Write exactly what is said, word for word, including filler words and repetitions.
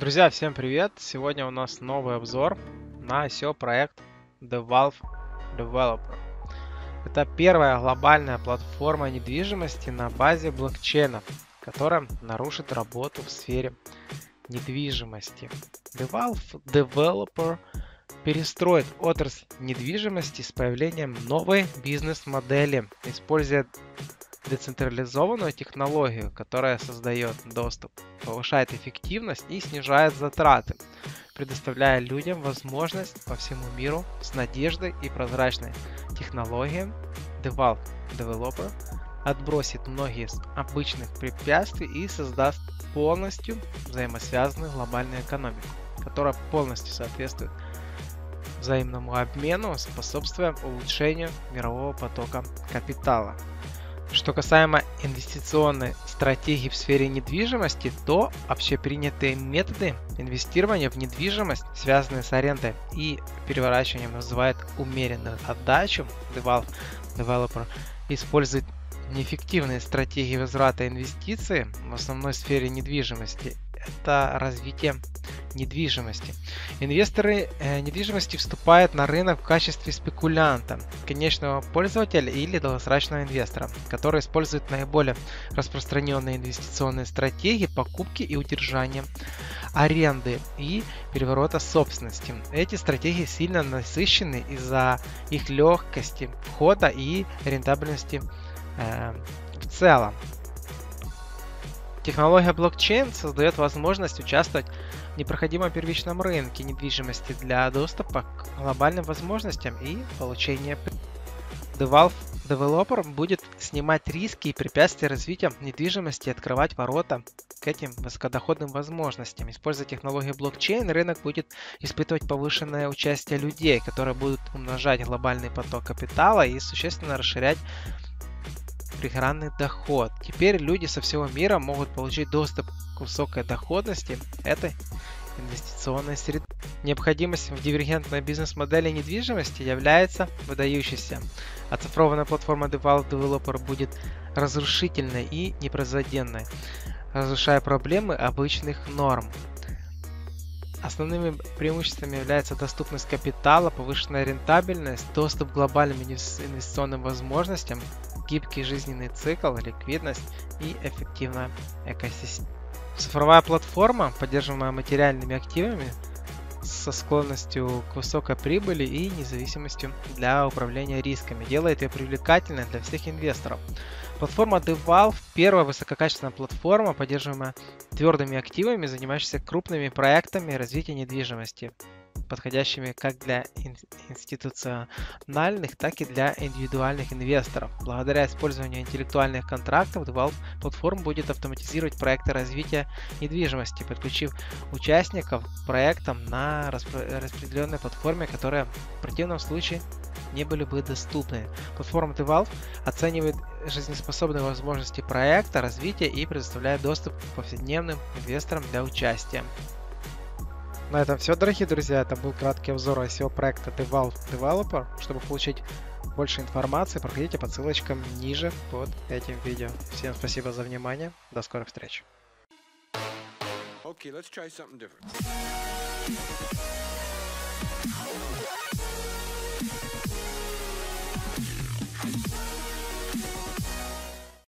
Друзья, всем привет! Сегодня у нас новый обзор на ай си о проект Devolve Developer. Это первая глобальная платформа недвижимости на базе блокчейна, которая нарушит работу в сфере недвижимости. Devolve Developer перестроит отрасль недвижимости с появлением новой бизнес-модели, используя децентрализованную технологию, которая создает доступ, повышает эффективность и снижает затраты, предоставляя людям возможность по всему миру с надеждой и прозрачной технологией. Devolve Developer отбросит многие из обычных препятствий и создаст полностью взаимосвязанную глобальную экономику, которая полностью соответствует взаимному обмену, способствуя улучшению мирового потока капитала. Что касаемо инвестиционной стратегии в сфере недвижимости, то общепринятые методы инвестирования в недвижимость, связанные с арендой и переворачиванием, называют умеренную отдачу. Devolve Developer использует неэффективные стратегии возврата инвестиций в основной сфере недвижимости. Это развитие недвижимости. Инвесторы недвижимости вступают на рынок в качестве спекулянта, конечного пользователя или долгосрочного инвестора, который использует наиболее распространенные инвестиционные стратегии покупки и удержания аренды и переворота собственности. Эти стратегии сильно насыщены из-за их легкости входа и рентабельности э, в целом. Технология блокчейн создает возможность участвовать в непроходимом первичном рынке недвижимости для доступа к глобальным возможностям и получения прибыли. Devolve Developer будет снимать риски и препятствия развития недвижимости и открывать ворота к этим высокодоходным возможностям. Используя технологии блокчейн, рынок будет испытывать повышенное участие людей, которые будут умножать глобальный поток капитала и существенно расширять пригранный доход. Теперь люди со всего мира могут получить доступ к высокой доходности этой инвестиционной среды. Необходимость в дивергентной бизнес-модели недвижимости является выдающейся. Оцифрованная платформа Devolve Developer будет разрушительной и непрозоденной, разрушая проблемы обычных норм. Основными преимуществами являются доступность капитала, повышенная рентабельность, доступ к глобальным инвестиционным возможностям, гибкий жизненный цикл, ликвидность и эффективная экосистема. Цифровая платформа, поддерживаемая материальными активами, со склонностью к высокой прибыли и независимостью для управления рисками, делает ее привлекательной для всех инвесторов. Платформа Devolve – первая высококачественная платформа, поддерживаемая твердыми активами, занимающаяся крупными проектами развития недвижимости, подходящими как для институциональных, так и для индивидуальных инвесторов. Благодаря использованию интеллектуальных контрактов Devolve Platform будет автоматизировать проекты развития недвижимости, подключив участников к проектам на распределенной платформе, которые в противном случае не были бы доступны. Платформа Devolve оценивает жизнеспособные возможности проекта, развития и предоставляет доступ к повседневным инвесторам для участия. На этом все, дорогие друзья. Это был краткий обзор ай си о проекта Devolve Developer. Чтобы получить больше информации, проходите по ссылочкам ниже под этим видео. Всем спасибо за внимание. До скорых встреч. Okay, let's try something different.